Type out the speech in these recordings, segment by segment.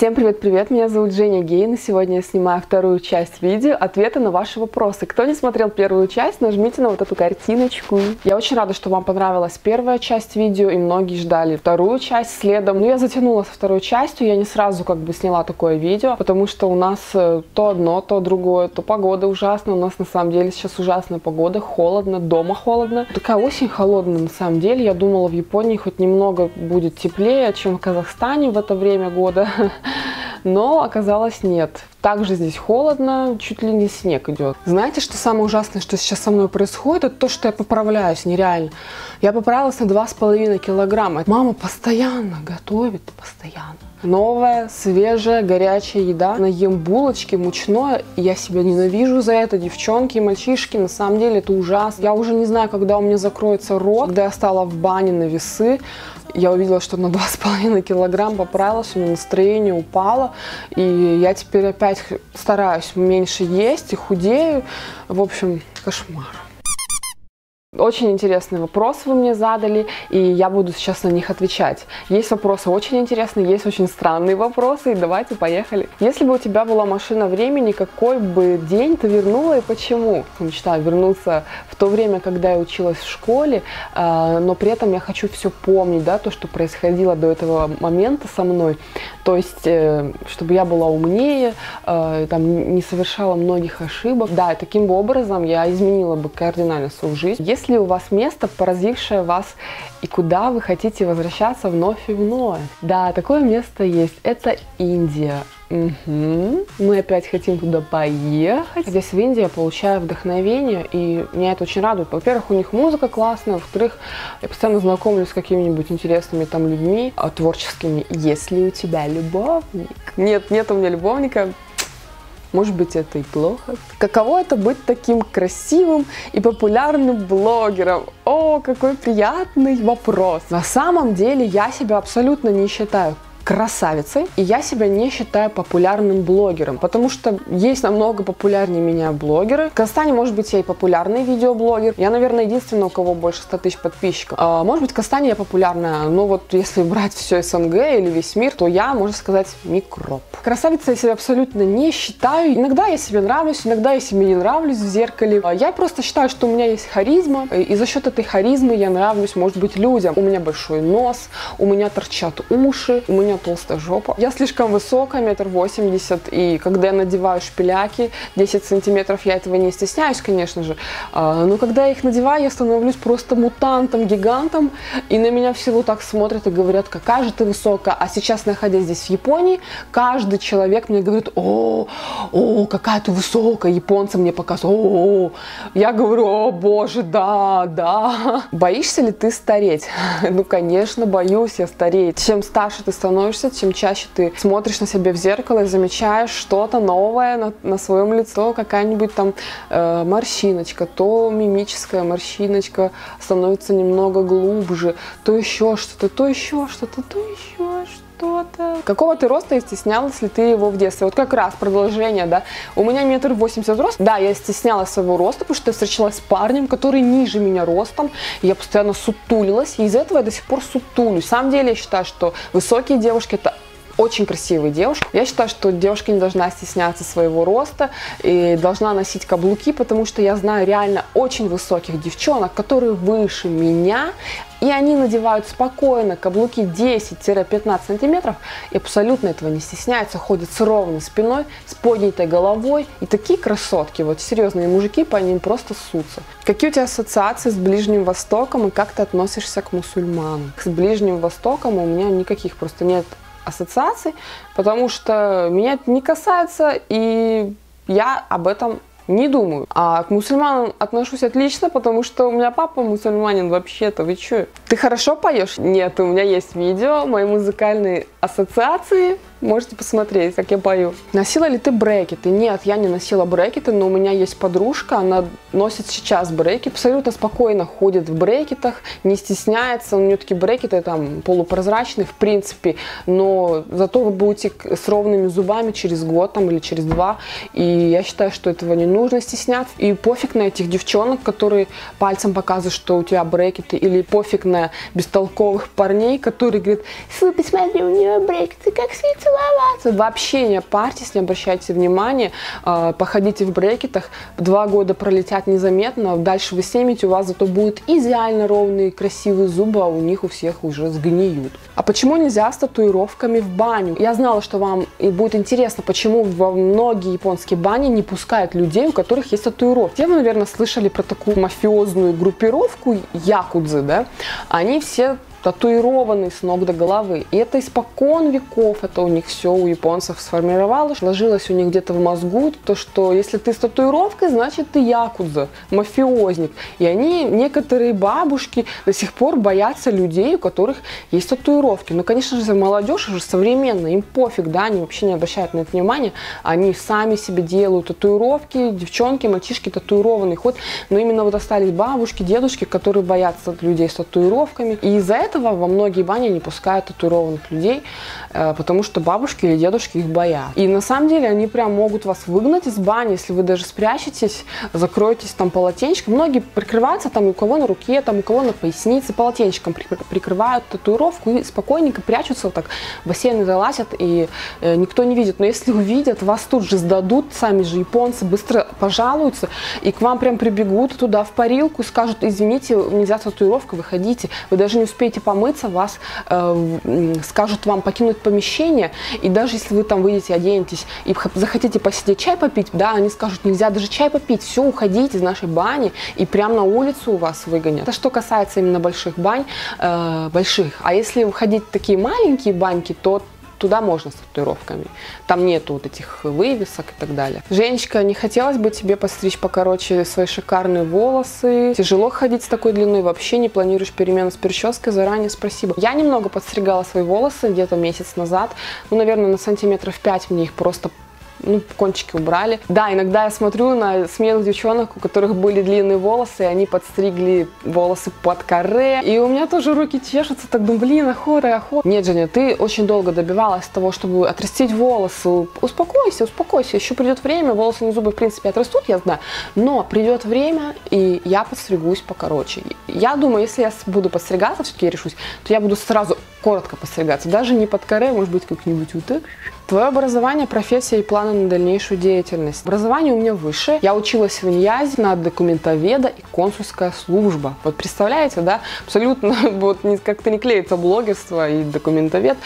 Всем привет-привет, меня зовут Женя Гейн, и сегодня я снимаю вторую часть видео ответа на ваши вопросы. Кто не смотрел первую часть, нажмите на вот эту картиночку. Я очень рада, что вам понравилась первая часть видео, и многие ждали вторую часть следом. Но я затянула со второй частью, я не сразу как бы сняла такое видео, потому что у нас то одно, то другое, то погода ужасная. У нас на самом деле сейчас ужасная погода, холодно, дома холодно. Такая осень холодная на самом деле, я думала в Японии хоть немного будет теплее, чем в Казахстане в это время года. Но оказалось нет. Также здесь холодно, чуть ли не снег идет. Знаете, что самое ужасное, что сейчас со мной происходит, это то, что я поправляюсь нереально. Я поправилась на 2,5 килограмма. Мама постоянно готовит, постоянно. Новая, свежая, горячая еда. Я ем булочки, мучное. Я себя ненавижу за это, девчонки и мальчишки. На самом деле это ужасно. Я уже не знаю, когда у меня закроется рот. Когда я стала в бане на весы, я увидела, что на 2,5 килограмма поправилась, у меня настроение упало. И я теперь опять стараюсь меньше есть и худею. В общем, кошмар. Очень интересный вопрос вы мне задали, и я буду сейчас на них отвечать. Есть вопросы очень интересные, есть очень странные вопросы, и давайте поехали. Если бы у тебя была машина времени, какой бы день ты вернула и почему? Мечтаю вернуться в то время, когда я училась в школе, но при этом я хочу все помнить, да, то, что происходило до этого момента со мной. То есть, чтобы я была умнее, там, не совершала многих ошибок. Да, и таким образом я изменила бы кардинально свою жизнь. Есть ли у вас место, поразившее вас, и куда вы хотите возвращаться вновь и вновь? Да, такое место есть. Это Индия. Угу. Мы опять хотим туда поехать. Здесь в Индии я получаю вдохновение, и меня это очень радует. Во-первых, у них музыка классная, во-вторых, я постоянно знакомлюсь с какими-нибудь интересными там людьми, творческими. Есть ли у тебя любовник? Нет, нет у меня любовника. Может быть, это и плохо. Каково это быть таким красивым и популярным блогером? О, какой приятный вопрос. На самом деле я себя абсолютно не считаю красавицей, и я себя не считаю популярным блогером, потому что есть намного популярнее меня блогеры. В Казахстане, может быть, я и популярный видеоблогер. Я, наверное, единственная, у кого больше 100 тысяч подписчиков. Может быть, в Казахстане я популярная, но вот если брать все СНГ или весь мир, то я, можно сказать, микроб. Красавицей я себя абсолютно не считаю. Иногда я себе нравлюсь, иногда я себе не нравлюсь в зеркале. Я просто считаю, что у меня есть харизма, и за счет этой харизмы я нравлюсь, может быть, людям. У меня большой нос, у меня торчат уши, у меня толстая жопа. Я слишком высокая, 1,80 м, и когда я надеваю шпиляки 10 сантиметров, я этого не стесняюсь, конечно же, но когда я их надеваю, я становлюсь просто мутантом, гигантом, и на меня все вот так смотрят и говорят, какая же ты высокая. А сейчас, находясь здесь в Японии, каждый человек мне говорит, о, какая ты высокая, японцы мне показывают, о. Я говорю, о боже, да. Боишься ли ты стареть? Ну, конечно, боюсь я стареть. Чем старше ты становишься, чем чаще ты смотришь на себя в зеркало и замечаешь что-то новое на своем лице, то какая-нибудь там морщиночка, то мимическая морщиночка становится немного глубже, то еще что-то, то еще что-то, то еще что-то. Какого ты роста и стеснялась ли ты его в детстве? Вот как раз продолжение, да. У меня 1,80 м рост. Да, я стеснялась своего роста, потому что я встречалась с парнем, который ниже меня ростом. Я постоянно сутулилась, и из-за этого я до сих пор сутулюсь. На самом деле я считаю, что высокие девушки — это очень красивые девушки. Я считаю, что девушка не должна стесняться своего роста и должна носить каблуки, потому что я знаю реально очень высоких девчонок, которые выше меня, и они надевают спокойно каблуки 10-15 сантиметров и абсолютно этого не стесняются, ходят с ровной спиной, с поднятой головой. И такие красотки, вот серьезные мужики по ним просто ссутся. Какие у тебя ассоциации с Ближним Востоком и как ты относишься к мусульманам? С Ближним Востоком у меня никаких просто нет ассоциаций, потому что меня это не касается, и я об этом не думаю. А к мусульманам отношусь отлично, потому что у меня папа мусульманин вообще-то, вы чё? Ты хорошо поешь? Нет, у меня есть видео, мои музыкальные ассоциации, можете посмотреть, как я пою. Носила ли ты брекеты? Нет, я не носила брекеты, но у меня есть подружка, она носит сейчас брекеты, абсолютно спокойно ходит в брекетах, не стесняется, у нее такие брекеты там полупрозрачные, в принципе, но зато вы будете с ровными зубами через год там, или через два, и я считаю, что этого не нужно стесняться, и пофиг на этих девчонок, которые пальцем показывают, что у тебя брекеты, или пофиг на бестолковых парней, которые говорят, посмотри, у нее ее брекеты, как с ней целоваться. Вообще не парьтесь, не обращайте внимания, походите в брекетах, 2 года пролетят незаметно, дальше вы снимете, у вас зато будут идеально ровные, красивые зубы, а у них у всех уже сгниют. А почему нельзя с татуировками в баню? Я знала, что вам будет интересно, почему во многие японские бани не пускают людей, у которых есть татуировки. Все вы, наверное, слышали про такую мафиозную группировку якудзы, да? Они все татуированный с ног до головы. И это испокон веков, это у них все у японцев сформировалось, ложилось у них где-то в мозгу, то что если ты с татуировкой, значит ты якудза, мафиозник. И они, некоторые бабушки, до сих пор боятся людей, у которых есть татуировки. Ну, конечно же, молодежь уже современная, им пофиг, да, они вообще не обращают на это внимания, они сами себе делают татуировки, девчонки, мальчишки татуированные ходят, но именно вот остались бабушки, дедушки, которые боятся людей с татуировками, и из-за этого во многие бани не пускают татуированных людей, потому что бабушки или дедушки их боятся. И на самом деле они прям могут вас выгнать из бани, если вы даже спрячетесь, закроетесь там полотенчиком. Многие прикрываются там у кого на руке, там у кого на пояснице, полотенчиком прикрывают татуировку и спокойненько прячутся вот так, в бассейны залазят и никто не видит. Но если увидят, вас тут же сдадут, сами же японцы быстро пожалуются и к вам прям прибегут туда в парилку, скажут: извините, нельзя татуировка, выходите. Вы даже не успеете помыться, вас скажут вам покинуть помещение, и даже если вы там выйдете, оденетесь и захотите посидеть чай попить, да, они скажут: нельзя даже чай попить, все, уходите из нашей бани, и прям на улицу вас выгонят. Это что касается именно больших бань, больших. А если уходить в такие маленькие баньки, то туда можно с татуировками. Там нету вот этих вывесок и так далее. Женечка, не хотелось бы тебе постричь покороче свои шикарные волосы? Тяжело ходить с такой длиной, вообще не планируешь перемену с прической? Заранее спасибо. Я немного подстригала свои волосы где-то месяц назад. Ну, наверное, на сантиметров 5 мне их просто... ну, кончики убрали. Да, иногда я смотрю на смелых девчонок, у которых были длинные волосы, и они подстригли волосы под каре. И у меня тоже руки чешутся, так думаю, блин, ахора. Нет, Женя, ты очень долго добивалась того, чтобы отрастить волосы. Успокойся, успокойся, еще придет время, волосы на зубы, в принципе, отрастут, я знаю, но придет время, и я подстригусь покороче. Я думаю, если я буду подстригаться, все-таки я решусь, то я буду сразу коротко подстригаться, даже не под каре, может быть, как-нибудь вот так. Твое образование, профессия и планы на дальнейшую деятельность. Образование у меня высшее. Я училась в НИАЗе на документоведа и консульская служба. Вот представляете, да? Абсолютно вот как-то не клеится блогерство и документовед.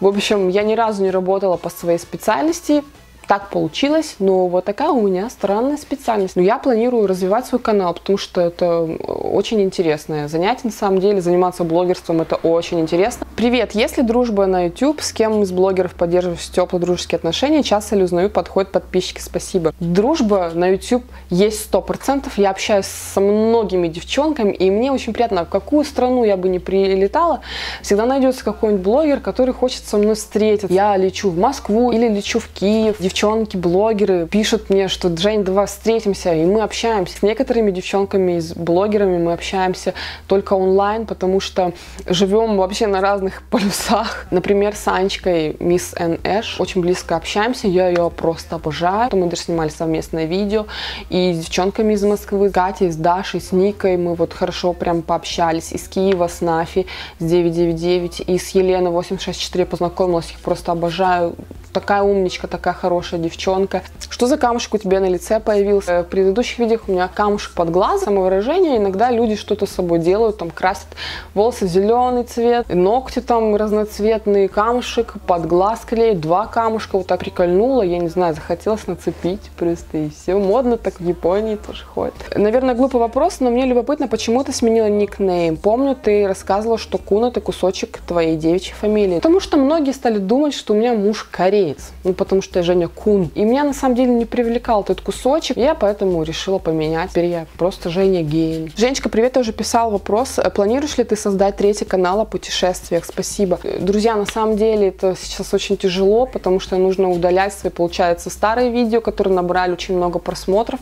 В общем, я ни разу не работала по своей специальности. Так получилось, но вот такая у меня странная специальность. Но я планирую развивать свой канал, потому что это очень интересное занятие, на самом деле. Заниматься блогерством — это очень интересно. Привет, есть ли дружба на YouTube? С кем из блогеров поддерживаешь теплые дружеские отношения? Часто ли узнаю, подходят подписчики? Спасибо. Дружба на YouTube есть 100%. Я общаюсь со многими девчонками, и мне очень приятно. В какую страну я бы не прилетала, всегда найдется какой-нибудь блогер, который хочет со мной встретиться. Я лечу в Москву или лечу в Киев. Девчонки, блогеры пишут мне, что Жень, давай встретимся, и мы общаемся. С некоторыми девчонками, с блогерами мы общаемся только онлайн, потому что живем вообще на разных полюсах. Например, с Анечкой, мисс Н. Очень близко общаемся, я ее просто обожаю. Мы даже снимали совместное видео. И с девчонками из Москвы, с Катей, с Дашей, с Никой мы вот хорошо прям пообщались. Из Киева, с Нафи, с 999 и с Еленой 864 познакомилась, их просто обожаю. Такая умничка, такая хорошая девчонка. Что за камушек у тебя на лице появился? В предыдущих видео у меня камушек под глазом. Самовыражение. Иногда люди что-то с собой делают, там красят волосы в зеленый цвет, ногти там разноцветные, камушек под глаз клеят, 2 камушка. Вот так прикольнула, я не знаю, захотелось нацепить просто, и все. Модно так в Японии тоже ходит. Наверное, глупый вопрос, но мне любопытно, почему ты сменила никнейм? Помню, ты рассказывала, что Куна — это кусочек твоей девичьей фамилии. Потому что многие стали думать, что у меня муж кореец. Ну, потому что я Женя Кун. И меня на самом деле не привлекал этот кусочек. Я поэтому решила поменять. Теперь я просто Женя Гейн. Женечка, привет, я уже писала вопрос. Планируешь ли ты создать 3-й канал о путешествиях? Спасибо. Друзья, на самом деле это сейчас очень тяжело, потому что нужно удалять свои, получается, старые видео, которые набрали очень много просмотров.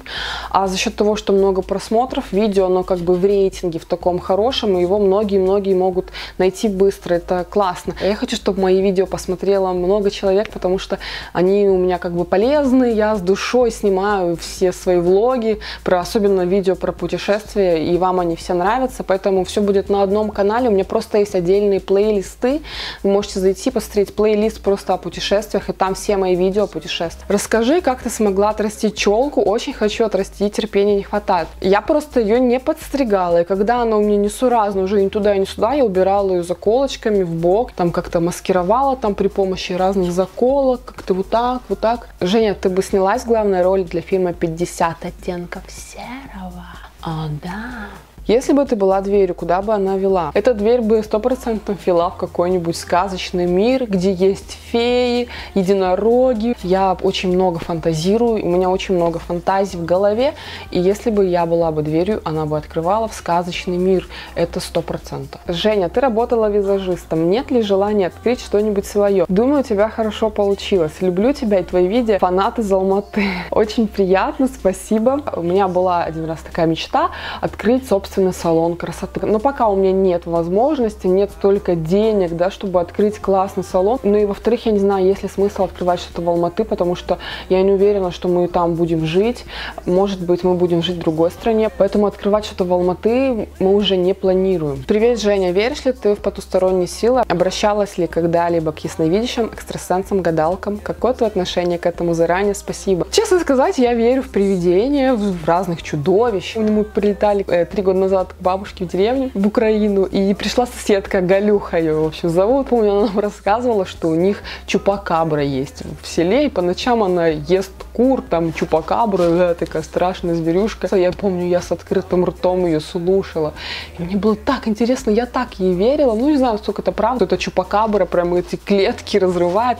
А за счет того, что много просмотров, видео, оно как бы в рейтинге, в таком хорошем, и его многие-многие могут найти быстро. Это классно. Я хочу, чтобы мои видео посмотрело много человек, потому потому что они у меня как бы полезны, я с душой снимаю все свои влоги, особенно видео про путешествия, и вам они все нравятся, поэтому все будет на одном канале, у меня просто есть отдельные плейлисты, вы можете зайти, посмотреть плейлист просто о путешествиях, и там все мои видео о путешествиях. Расскажи, как ты смогла отрастить челку, очень хочу отрастить, терпения не хватает. Я просто ее не подстригала, и когда она у меня несуразно, уже ни туда, ни сюда, я убирала ее заколочками в бок, там как-то маскировала там при помощи разных заколок, как-то вот так, вот так. Женя, ты бы снялась в главной роли для фильма 50 оттенков серого? О, да. Если бы ты была дверью, куда бы она вела? Эта дверь бы 100% вела в какой-нибудь сказочный мир, где есть феи, единороги. Я очень много фантазирую, у меня очень много фантазий в голове. И если бы я была бы дверью, она бы открывала в сказочный мир. Это 100%. Женя, ты работала визажистом. Нет ли желания открыть что-нибудь свое? Думаю, у тебя хорошо получилось. Люблю тебя и твои видео. Фанаты из Алматы. Очень приятно, спасибо. У меня была один раз такая мечта открыть, собственно, салон красоты. Но пока у меня нет возможности, нет столько денег, да, чтобы открыть классный салон. Ну и во-вторых, я не знаю, есть ли смысл открывать что-то в Алматы, потому что я не уверена, что мы там будем жить. Может быть, мы будем жить в другой стране. Поэтому открывать что-то в Алматы мы уже не планируем. Привет, Женя. Веришь ли ты в потусторонние силы? Обращалась ли когда-либо к ясновидящим, экстрасенсам, гадалкам? Какое твое отношение к этому заранее? Спасибо. Честно сказать, я верю в привидения, в разных чудовищ. Мы прилетали 3 года назад к бабушке в деревню, в Украину, и пришла соседка, Галюха ее, в общем, зовут. Помню, она нам рассказывала, что у них чупакабра есть в селе, и по ночам она ест кур, там, чупакабра, да, такая страшная зверюшка. Я помню, я с открытым ртом ее слушала, и мне было так интересно, я так ей верила, ну, не знаю, сколько это правда, это чупакабра прям эти клетки разрывает.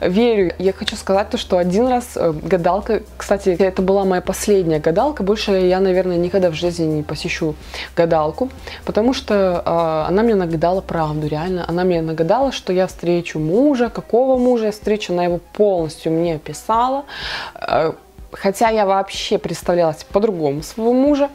Верю. Я хочу сказать то, что один раз гадалка, кстати, это была моя последняя гадалка, больше я, наверное, никогда в жизни не посещу гадалку, потому что она мне нагадала правду, реально. Она мне нагадала, что я встречу мужа, какого мужа я встречу, она его полностью мне описала. Хотя я вообще представлялась по-другому своего мужа.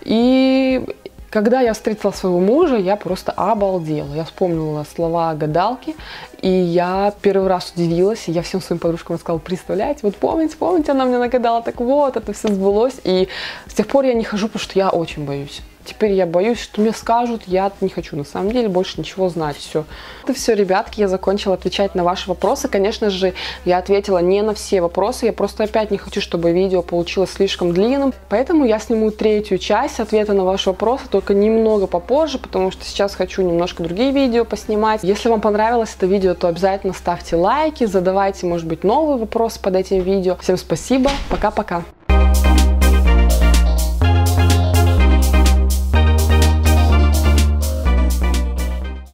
И когда я встретила своего мужа, я просто обалдела. Я вспомнила слова гадалки, и я первый раз удивилась, и я всем своим подружкам рассказала: представляете, вот помните, она мне нагадала, так вот, это все сбылось. И с тех пор я не хожу, потому что я очень боюсь. Теперь я боюсь, что мне скажут, я не хочу на самом деле больше ничего знать, все. Это все, ребятки, я закончила отвечать на ваши вопросы. Конечно же, я ответила не на все вопросы, я просто опять не хочу, чтобы видео получилось слишком длинным. Поэтому я сниму 3-ю часть ответа на ваши вопросы, только немного попозже, потому что сейчас хочу немножко другие видео поснимать. Если вам понравилось это видео, то обязательно ставьте лайки, задавайте, может быть, новый вопрос под этим видео. Всем спасибо, пока-пока.